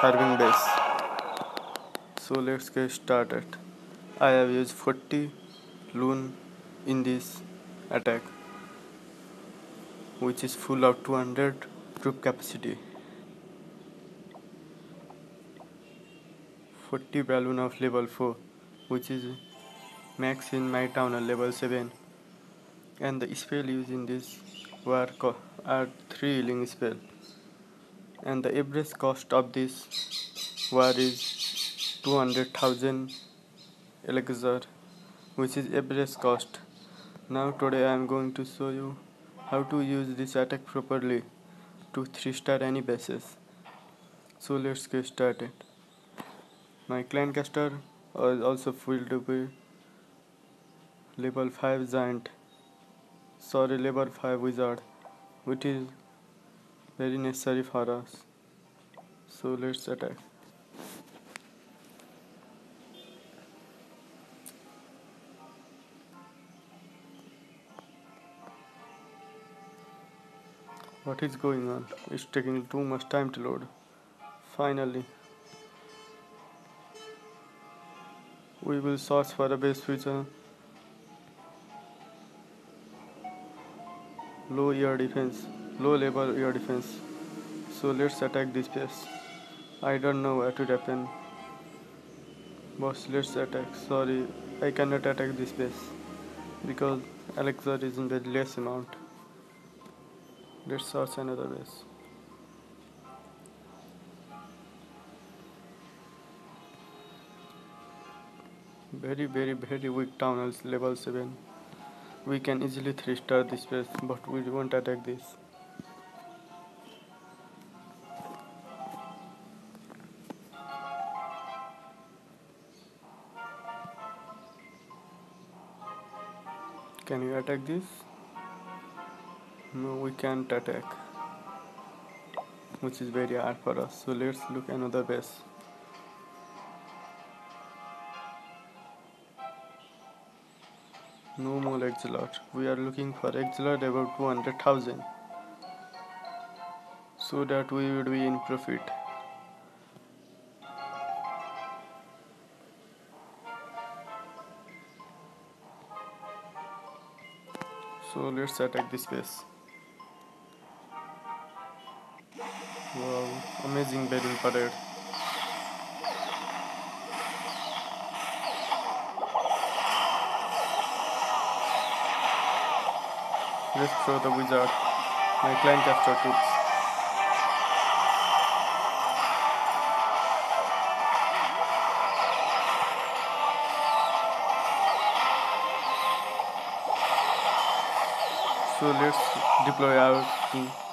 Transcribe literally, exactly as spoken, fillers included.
serving base. So let's get started. I have used forty loon in this attack, which is full of two hundred troop capacity. forty balloon of level four, which is max in my town on level seven, and the spell used in this war are three healing spell, and the average cost of this war is two hundred thousand elixir, which is average cost. Now today I am going to show you how to use this attack properly to three star any bases. So let's get started. My clan caster is also filled with level five giant, sorry level five wizard, which is very necessary for us. So let's attack. What is going on? It's taking too much time to load. Finally, we will search for a base feature low air defense, low level air defense. So let's attack this base. I don't know what would happen. Boss, let's attack. Sorry, I cannot attack this base because elixir is in the less amount. Let's search another base. Very very very weak town level seven. We can easily three star this base, but we won't attack this. Can you attack this? No, we can't attack, which is very hard for us. So let's look another base. No more exilot. We are looking for exilot about two hundred thousand, so that we would be in profit. So let's attack this base. Wow, amazing battle parade. Let's throw the wizard, my clan caster troops. So let's deploy our team.